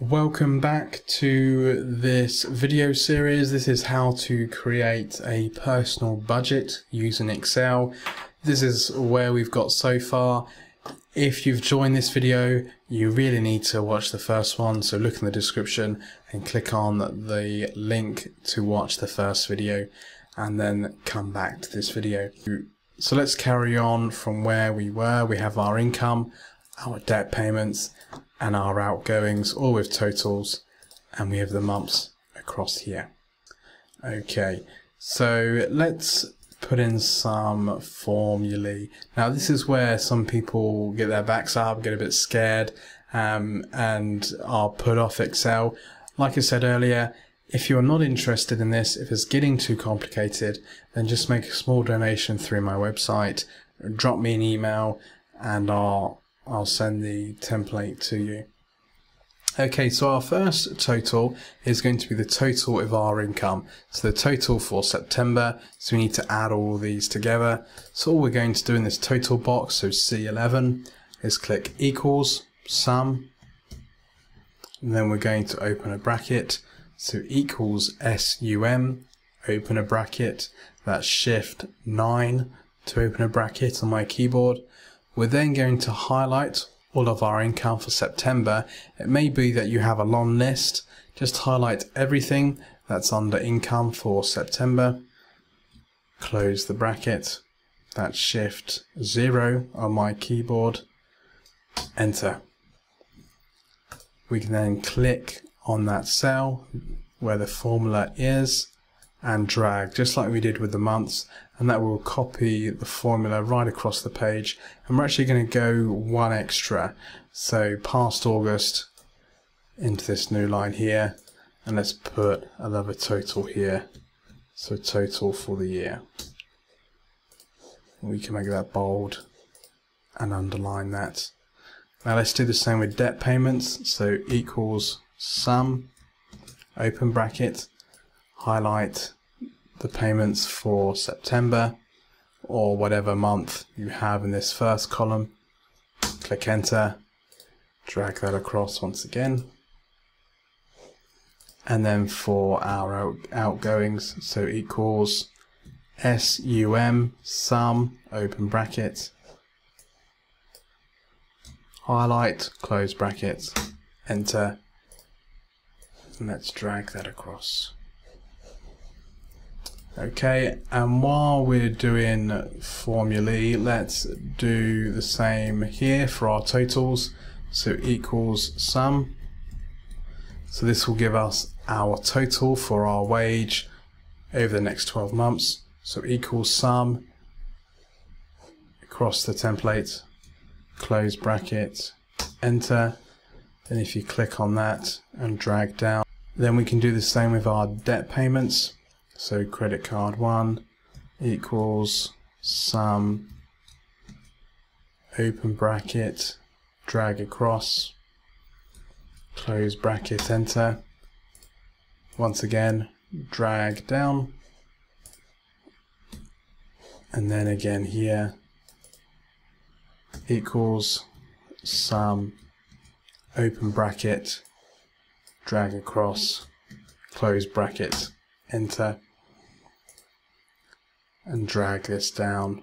Welcome back to this video series. This is how to create a personal budget using Excel. This is where we've got so far. If you've joined this video, you really need to watch the first one, so look in the description and click on the link to watch the first video and then come back to this video. So let's carry on from where we were. We have our income, our debt payments, and our outgoings, all with totals, and we have the months across here. Okay, so let's put in some formulae. Now this is where some people get their backs up, get a bit scared, and are put off Excel. Like I said earlier, if you're not interested in this, if it's getting too complicated, then just make a small donation through my website, drop me an email, and I'll send the template to you. Okay, so our first total is going to be the total of our income. So the total for September, so we need to add all these together. So all we're going to do in this total box, so C11, is click equals, sum, and then we're going to open a bracket. So equals SUM, open a bracket, that's shift 9 to open a bracket on my keyboard. We're then going to highlight all of our income for September. It may be that you have a long list. Just highlight everything that's under income for September. Close the bracket. That's shift 0 on my keyboard. Enter. We can then click on that cell where the formula is and drag, just like we did with the months, and that will copy the formula right across the page. And we're actually going to go one extra, so past August into this new line here, and let's put another total here, so total for the year. We can make that bold and underline that. Now let's do the same with debt payments, so equals sum, open bracket, highlight the payments for September or whatever month you have in this first column, click enter, drag that across once again, and then for our outgoings, so equals SUM, sum, open bracket, highlight, close brackets, enter, and let's drag that across. Okay, and while we're doing formulae, let's do the same here for our totals, so equals sum. So this will give us our total for our wage over the next 12 months, so equals sum, across the template, close bracket, enter. Then if you click on that and drag down, then we can do the same with our debt payments. So credit card 1 equals sum, open bracket, drag across, close bracket, enter. Once again, drag down, and then again here, equals sum, open bracket, drag across, close bracket, enter, and drag this down.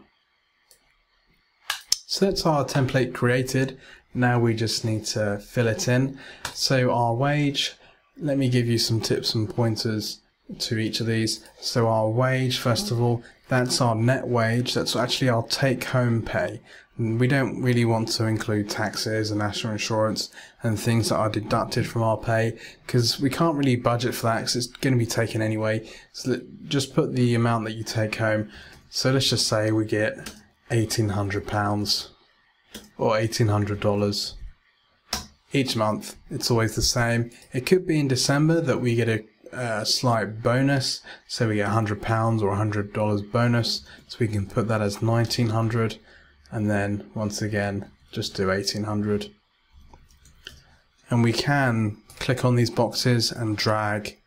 So that's our template created. Now we just need to fill it in. So our wage, let me give you some tips and pointers to each of these. So our wage, first of all, that's our net wage. That's actually our take-home pay. And we don't really want to include taxes and national insurance and things that are deducted from our pay, because we can't really budget for that because it's going to be taken anyway. So just put the amount that you take home. So let's just say we get £1,800 or $1,800 each month. It's always the same. It could be in December that we get a slight bonus, so we get £100 or $100 bonus, so we can put that as 1900, and then once again just do 1800. And we can click on these boxes and drag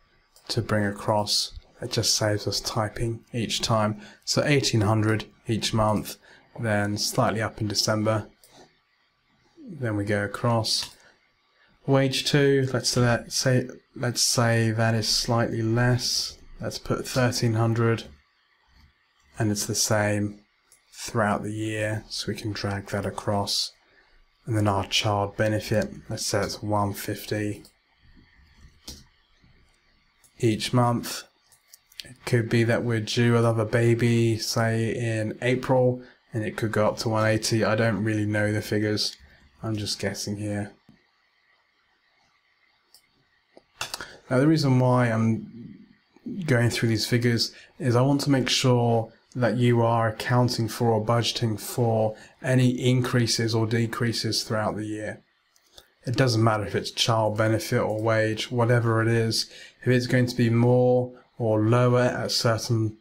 to bring across. It just saves us typing each time. So 1800 each month, then slightly up in December. Then we go across. Wage 2, let's say that is slightly less. Let's put 1300, and it's the same throughout the year, so we can drag that across. And then our child benefit, let's say it's 150 each month. It could be that we're due another baby, say in April, and it could go up to 180. I don't really know the figures, I'm just guessing here. Now the reason why I'm going through these figures is I want to make sure that you are accounting for or budgeting for any increases or decreases throughout the year. It doesn't matter if it's child benefit or wage, whatever it is, if it's going to be more or lower at certain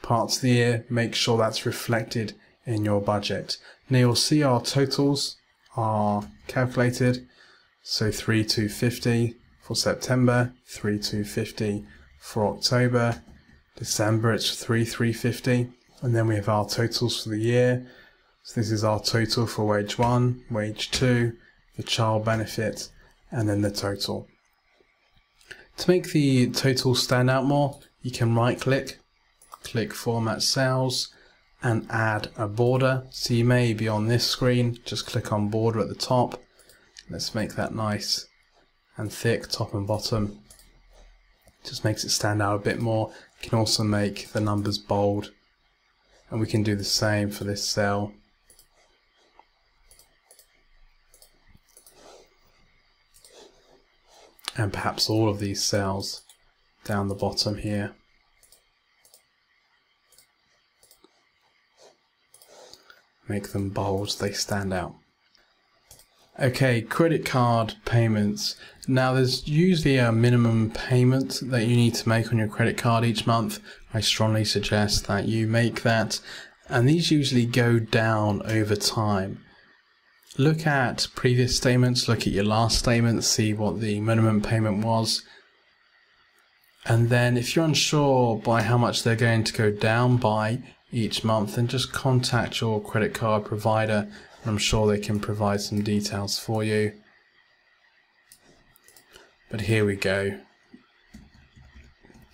parts of the year, make sure that's reflected in your budget. Now you'll see our totals are calculated, so 3,250 for September, 3,250 for October, December it's 3,350, and then we have our totals for the year. So this is our total for wage 1, wage 2, the child benefit, and then the total. To make the total stand out more, you can right click, click format cells, and add a border. So you may be on this screen, just click on border at the top. Let's make that nice and thick, top and bottom. Just makes it stand out a bit more. You can also make the numbers bold, and we can do the same for this cell. And perhaps all of these cells down the bottom here. Make them bold, they stand out. Okay, credit card payments. Now there's usually a minimum payment that you need to make on your credit card each month. I strongly suggest that you make that, and these usually go down over time. Look at previous statements, look at your last statement, see what the minimum payment was, and then if you're unsure by how much they're going to go down by each month, then just contact your credit card provider. I'm sure they can provide some details for you. But here we go.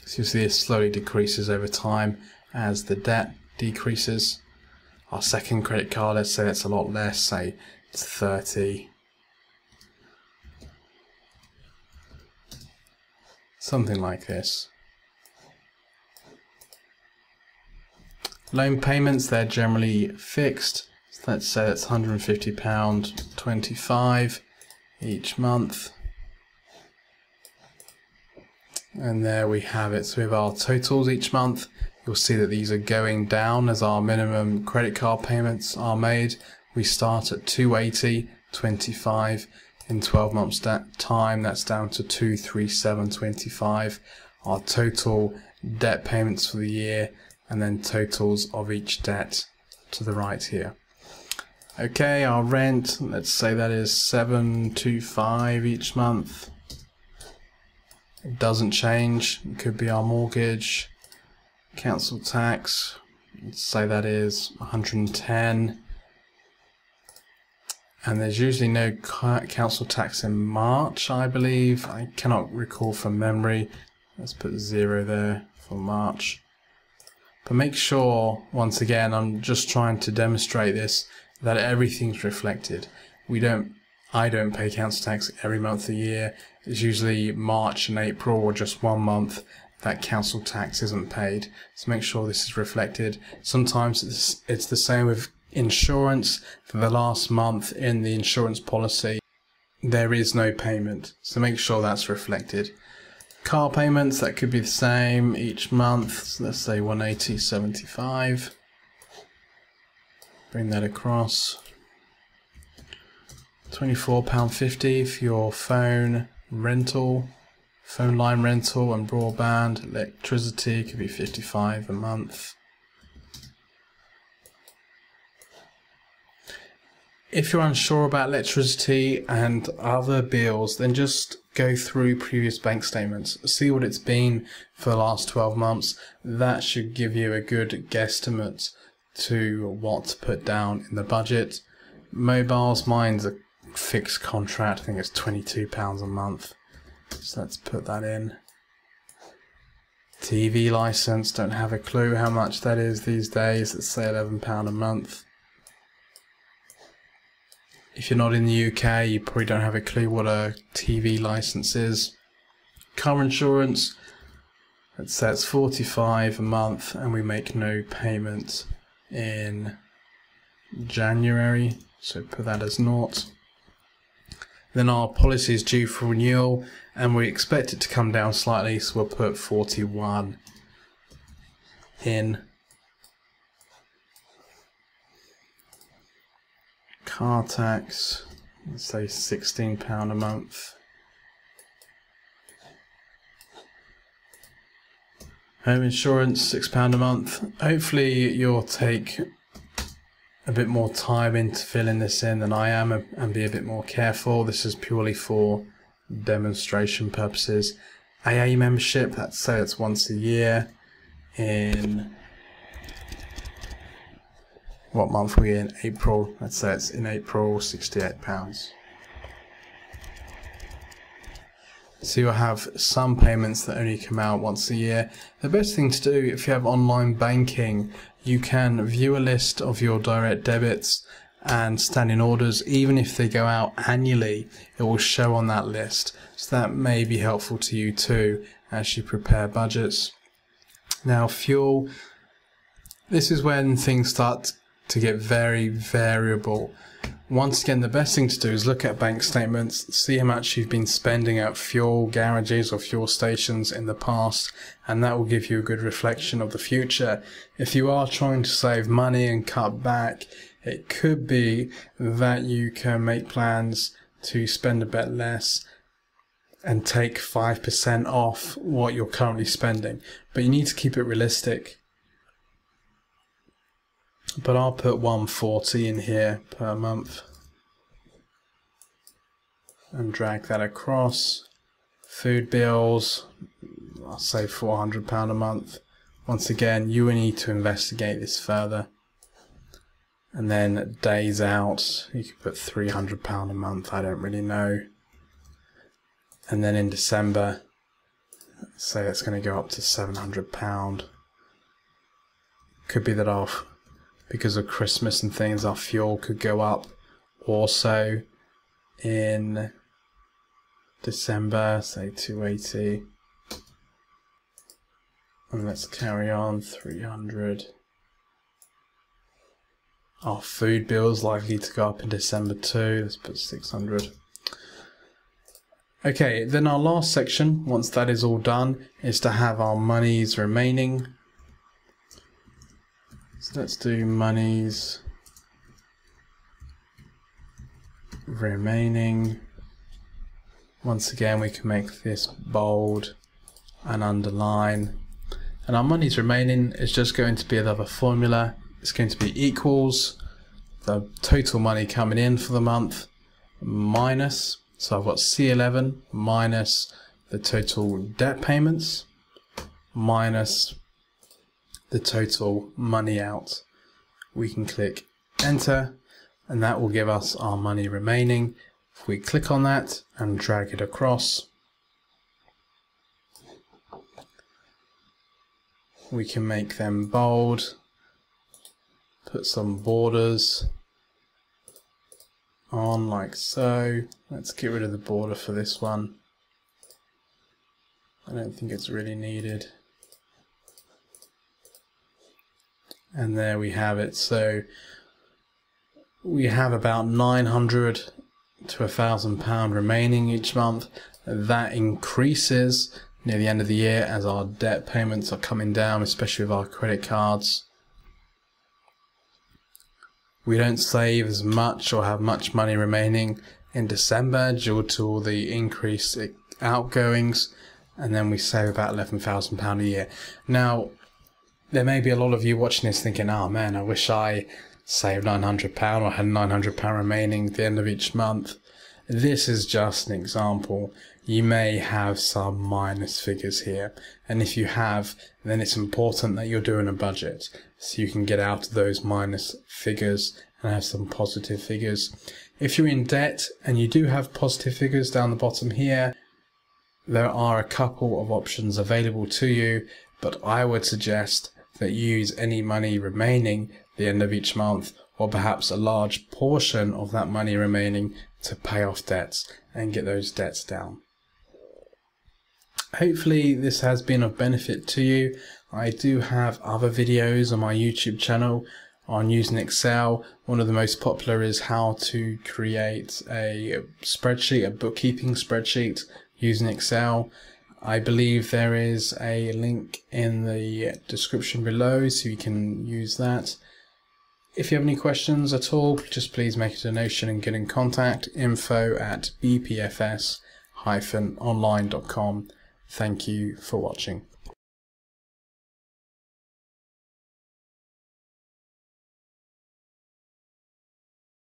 So you see it slowly decreases over time as the debt decreases. Our second credit card, let's say that's a lot less, say it's 30. Something like this. Loan payments, they're generally fixed. Let's say it's £150.25 each month. And there we have it. So we have our totals each month. You'll see that these are going down as our minimum credit card payments are made. We start at £280.25. In 12 months time, that's down to £237.25. Our total debt payments for the year, and then totals of each debt to the right here. Okay, our rent, let's say that is £725 each month. It doesn't change. It could be our mortgage, council tax, let's say that is £110. And there's usually no council tax in March, I believe. I cannot recall from memory. Let's put 0 there for March. But make sure, once again, I'm just trying to demonstrate this, that everything's reflected. I don't pay council tax every month of the year. It's usually March and April, or just one month that council tax isn't paid. So make sure this is reflected. Sometimes it's the same with insurance. For the last month in the insurance policy, there is no payment. So make sure that's reflected. Car payments, that could be the same each month. So let's say £180.75. Bring that across. £24.50 for your phone rental, phone line rental and broadband. Electricity could be £55 a month. If you're unsure about electricity and other bills, then just go through previous bank statements, see what it's been for the last 12 months. That should give you a good guesstimate to what to put down in the budget. Mobiles, mine's a fixed contract, I think it's £22 a month, so let's put that in. TV license, don't have a clue how much that is these days, let's say £11 a month. If you're not in the UK, you probably don't have a clue what a TV license is. Car insurance, let's say it's £45 a month and we make no payment in January, so put that as naught. Then our policy is due for renewal and we expect it to come down slightly, so we'll put 41 in. Car tax, let's say £16 a month. Home insurance, £6 a month. Hopefully you'll take a bit more time into filling this in than I am and be a bit more careful. This is purely for demonstration purposes. AA membership, let's say it's once a year. In what month are we in? April. Let's say it's in April, £68. So you'll have some payments that only come out once a year. The best thing to do if you have online banking, you can view a list of your direct debits and standing orders. Even if they go out annually, it will show on that list. So that may be helpful to you too as you prepare budgets. Now fuel, this is when things start to get very variable. Once again, the best thing to do is look at bank statements, see how much you've been spending at fuel garages or fuel stations in the past, and that will give you a good reflection of the future. If you are trying to save money and cut back, it could be that you can make plans to spend a bit less and take 5% off what you're currently spending, but you need to keep it realistic. But I'll put 140 in here per month and drag that across. Food bills, I'll say £400 a month. Once again, you will need to investigate this further. And then days out, you can put £300 a month, I don't really know. And then in December, say it's going to go up to £700. Could be that off. Because of Christmas and things, our fuel could go up also in December, say 280. And let's carry on, 300. Our food bill is likely to go up in December too, let's put 600. Okay, then our last section, once that is all done, is to have our monies remaining. So let's do monies remaining. Once again, we can make this bold and underline. And our monies remaining is just going to be another formula. It's going to be equals the total money coming in for the month minus, so I've got C11 minus the total debt payments minus the total money out. We can click enter and that will give us our money remaining. If we click on that and drag it across, we can make them bold, put some borders on like so. Let's get rid of the border for this one, I don't think it's really needed. And there we have it. So we have about £900 to £1,000 remaining each month. That increases near the end of the year as our debt payments are coming down, especially with our credit cards. We don't save as much or have much money remaining in December due to all the increased outgoings, and then we save about £11,000 a year. Now, there may be a lot of you watching this thinking, oh man, I wish I saved £900 or had £900 remaining at the end of each month. This is just an example. You may have some minus figures here, and if you have, then it's important that you're doing a budget so you can get out of those minus figures and have some positive figures. If you're in debt and you do have positive figures down the bottom here, there are a couple of options available to you, but I would suggest that you use any money remaining at the end of each month, or perhaps a large portion of that money remaining, to pay off debts and get those debts down. Hopefully this has been of benefit to you. I do have other videos on my YouTube channel on using Excel. One of the most popular is how to create a spreadsheet, a bookkeeping spreadsheet using Excel. I believe there is a link in the description below so you can use that. If you have any questions at all, just please make a donation and get in contact. info@bpfs-online.com. Thank you for watching.